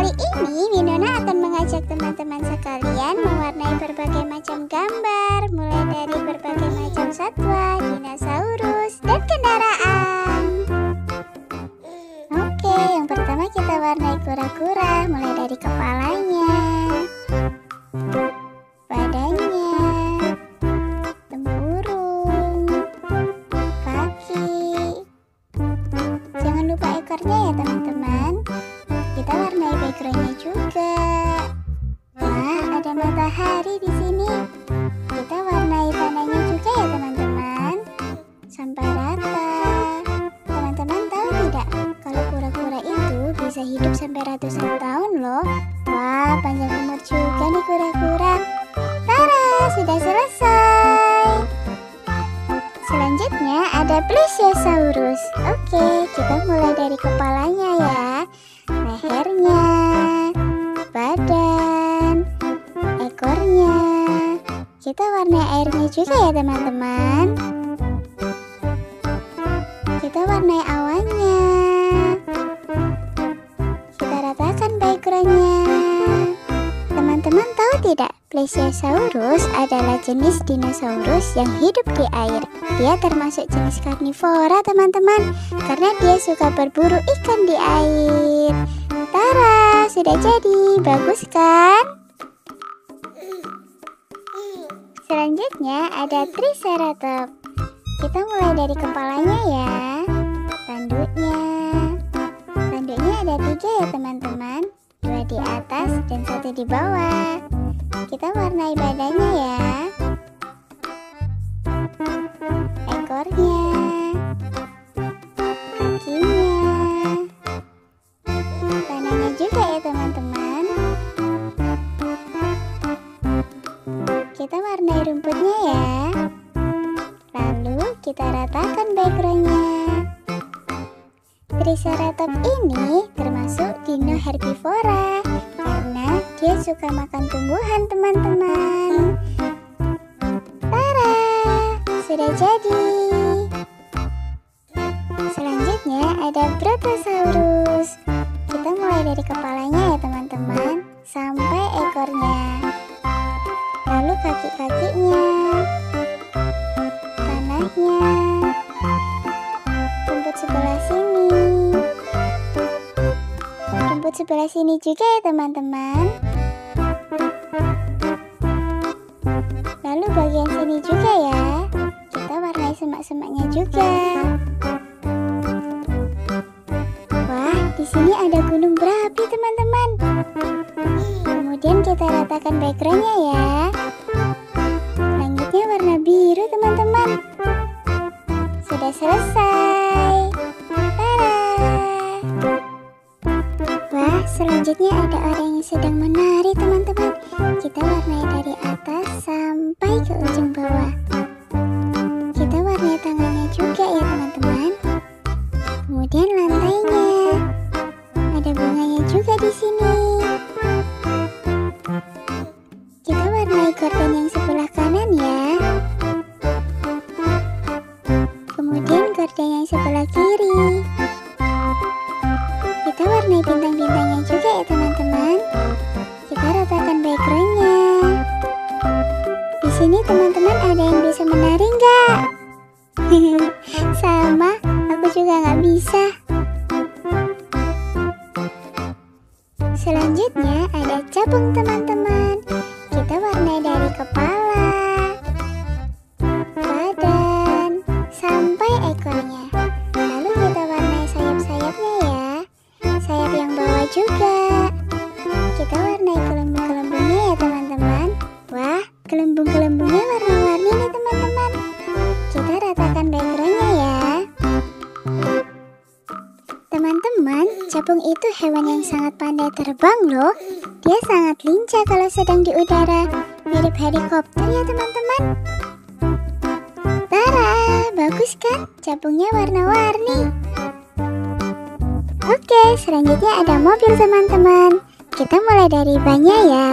Kali ini Winona akan mengajak teman-teman sekalian mewarnai berbagai macam gambar, mulai dari berbagai macam satwa, dinosaurus, dan kendaraan. Oke, yang pertama kita warnai kura-kura, mulai dari kepalanya, badannya, tempurung, kaki. Jangan lupa ekornya ya teman-teman. Kita warnai backgroundnya juga. Wah, ada matahari di sini. Kita warnai tanahnya juga ya teman-teman, sampai rata. Teman-teman tahu tidak kalau kura-kura itu bisa hidup sampai ratusan tahun loh. Wah, panjang umur juga nih kura-kura. Tara, sudah selesai. Selanjutnya ada plesiosaurus. Oke, kita mulai dari kepalanya ya. Lehernya, badan, ekornya. Kita warnai airnya juga ya teman-teman. Kita warnai awannya. Kita ratakan backgroundnya. Teman-teman tahu tidak, plesiosaurus adalah jenis dinosaurus yang hidup di air. Dia termasuk jenis karnivora teman-teman, karena dia suka berburu ikan di air. Tara, sudah jadi, bagus kan? Selanjutnya ada triceratops. Kita mulai dari kepalanya ya, tanduknya. Tanduknya ada 3 ya teman-teman, 2 di atas dan 1 di bawah. Kita warnai badannya ya, ekornya, kakinya, tangannya juga ya teman-teman. Kita warnai rumputnya ya, lalu kita ratakan backgroundnya. Triceratops ini termasuk dino herbivora, karena dia suka makan tumbuhan teman-teman. Tara, sudah jadi. Selanjutnya ada Brotosaurus. Kita mulai dari kepalanya ya teman-teman, sampai ekornya, lalu kaki-kakinya, tanahnya, rumput sebelah sini, rumput sebelah sini juga ya teman-teman, lalu bagian sini juga ya. Kita warnai semak-semaknya juga. Wah, di sini ada gunung berapi teman-teman. Kemudian kita ratakan backgroundnya ya. Langitnya warna biru teman-teman. Sudah selesai. Selanjutnya ada orang yang sedang menari teman-teman. Kita warnai dari atas sampai ke ujung bawah. Kita warnai tangannya juga ya teman-teman. Kemudian lantainya. Ada bunganya juga di sini. Kita warnai gorden yang sebelah kanan ya. Kemudian gorden yang sebelah kiri. Kita warnai bintang-bintangnya juga ya teman-teman. Kita ratakan backgroundnya. Di sini teman-teman ada yang bisa menari nggak? Sama, aku juga nggak bisa. Selanjutnya ada capung teman-teman. Kita warnai dari kepala, badan, sampai ekornya. Lalu kita warnai sayap-sayapnya ya. Sayap yang bawah juga. Kita warnai gelembung-gelembungnya ya teman-teman. Wah, gelembung-gelembungnya warna-warni nih teman-teman. Kita ratakan backgroundnya ya. Teman-teman, capung itu hewan yang sangat pandai terbang loh. Dia sangat lincah kalau sedang di udara, mirip helikopter ya teman-teman. Tara, bagus kan? Capungnya warna-warni. Oke, selanjutnya ada mobil teman-teman. Kita mulai dari bannya ya.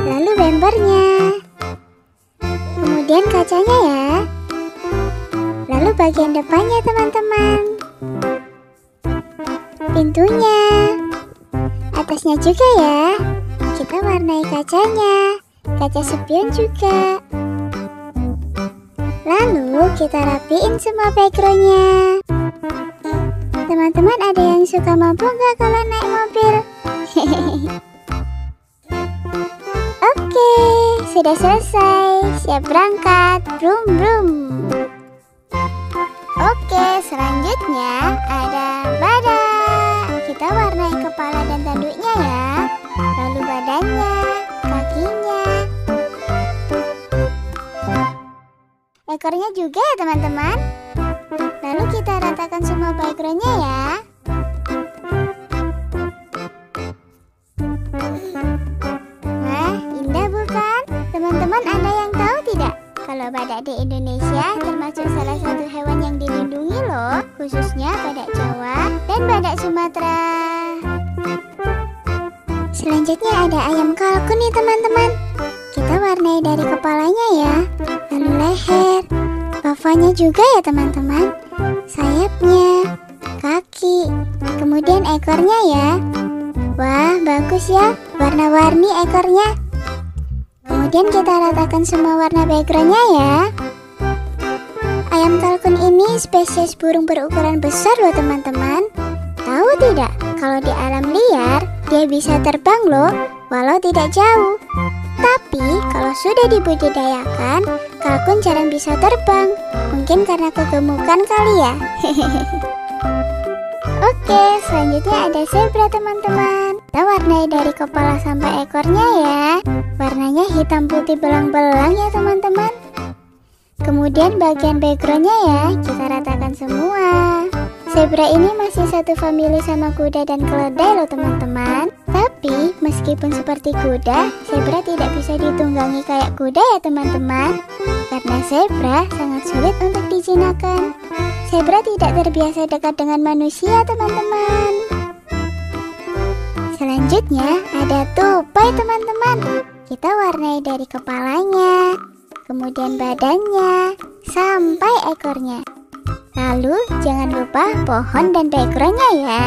Lalu bempernya. Kemudian kacanya ya. Lalu bagian depannya teman-teman. pintunya. Atasnya juga ya. Kita warnai kacanya. Kaca spion juga. Lalu kita rapiin semua backgroundnya. Teman-teman ada yang suka mabuk gak kalau naik mobil? Oke, sudah selesai. Siap berangkat. Brum brum. Oke, selanjutnya ada badak. Kita warnai kepala dan tanduknya ya. Lalu badannya, kakinya, ekornya juga ya teman-teman. Lalu kita ratakan semua backgroundnya ya. Nah, indah bukan? Teman-teman ada yang tahu tidak? Kalau badak di Indonesia termasuk salah satu hewan yang dilindungi loh. Khususnya badak Jawa dan badak Sumatera. Selanjutnya ada ayam kalkun nih teman-teman. Kita warnai dari kepalanya ya. Lalu leher, bavanya juga ya teman-teman, sayapnya, kaki, kemudian ekornya ya. Wah bagus ya, warna-warni ekornya. Kemudian kita ratakan semua warna backgroundnya ya. Ayam kalkun ini spesies burung berukuran besar loh teman-teman. Tahu tidak, kalau di alam liar dia bisa terbang loh, walau tidak jauh. Tapi kalau sudah dibudidayakan, kalkun jarang bisa terbang. Mungkin karena kegemukan kali ya. Oke, selanjutnya ada zebra teman-teman. Kita warnai dari kepala sampai ekornya ya. Warnanya hitam putih belang-belang ya teman-teman. Kemudian bagian backgroundnya ya, kita ratakan semua. Zebra ini masih satu famili sama kuda dan keledai loh teman-teman. Tapi meskipun seperti kuda, zebra tidak bisa ditunggangi kayak kuda ya teman-teman. Karena zebra sangat sulit untuk dijinakan. Zebra tidak terbiasa dekat dengan manusia teman-teman. Selanjutnya ada tupai teman-teman. Kita warnai dari kepalanya, kemudian badannya, sampai ekornya. Lalu jangan lupa pohon dan backgroundnya ya.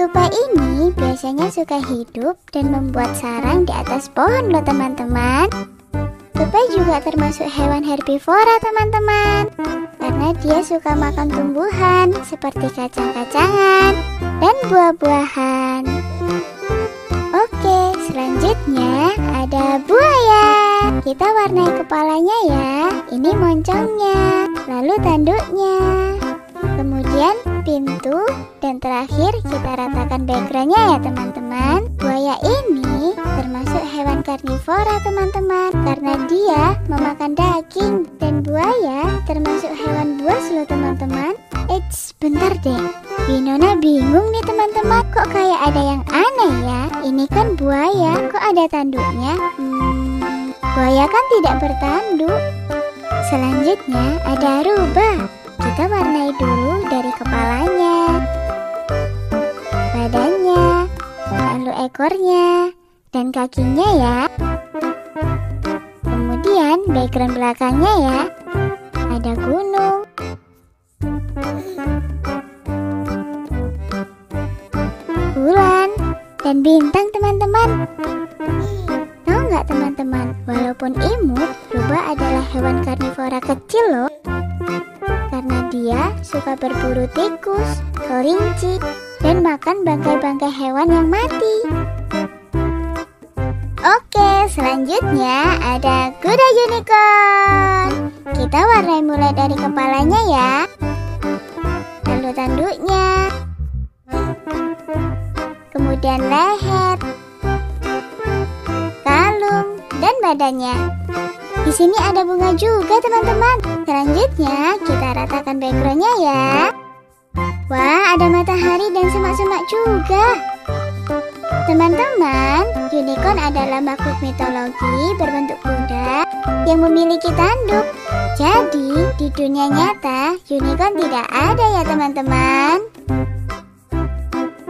Tupai ini biasanya suka hidup dan membuat sarang di atas pohon loh teman-teman. Tupai juga termasuk hewan herbivora teman-teman. Karena dia suka makan tumbuhan seperti kacang-kacangan dan buah-buahan. Oke, selanjutnya ada buaya. Kita warnai kepalanya ya. Ini moncongnya, lalu tanduknya, kemudian pintu, dan terakhir kita ratakan backgroundnya ya teman-teman. Buaya ini termasuk hewan karnivora teman-teman, karena dia memakan daging. Dan buaya termasuk hewan buas loh teman-teman. Eits, bentar deh, Winona bingung nih teman-teman. Kok kayak ada yang aneh ya? Ini kan buaya, kok ada tanduknya? Buaya kan tidak bertanduk. Selanjutnya ada rubah. Kita warnai dulu dari kepalanya, badannya, lalu ekornya, dan kakinya ya. Kemudian background belakangnya ya. Ada gunung. Bulan dan bintang teman-teman. Tahu nggak teman-teman, walaupun imut, rubah adalah hewan karnivora kecil loh. Karena dia suka berburu tikus, kelinci, dan makan bangkai-bangkai hewan yang mati. Oke, selanjutnya ada kuda unicorn. Kita warnai mulai dari kepalanya ya. Lalu tanduknya. Kemudian leher, kalung, dan badannya. Di sini ada bunga juga teman-teman. Selanjutnya kita ratakan backgroundnya ya. Wah ada matahari dan semak-semak juga. Teman-teman, unicorn adalah makhluk mitologi berbentuk kuda yang memiliki tanduk. Jadi di dunia nyata unicorn tidak ada ya teman-teman.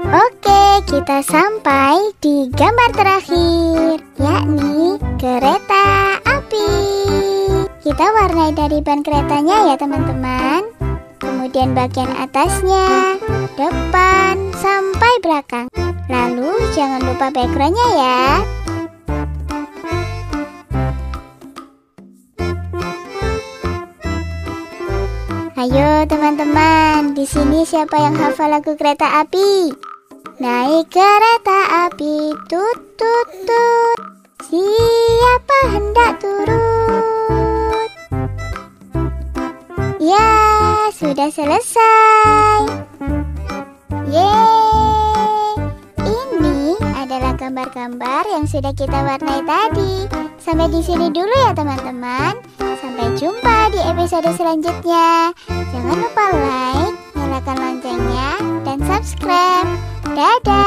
Oke, kita sampai di gambar terakhir, yakni kereta. Kita warnai dari ban keretanya ya teman-teman. Kemudian bagian atasnya, depan, sampai belakang. Lalu jangan lupa backgroundnya ya. Ayo teman-teman, di sini siapa yang hafal lagu kereta api? Naik kereta api, tut tut tut. Siapa hendak turut? Ya, sudah selesai. Yeay! Ini adalah gambar-gambar yang sudah kita warnai tadi. Sampai di sini dulu ya teman-teman. Sampai jumpa di episode selanjutnya. Jangan lupa like, nyalakan loncengnya, dan subscribe. Dadah!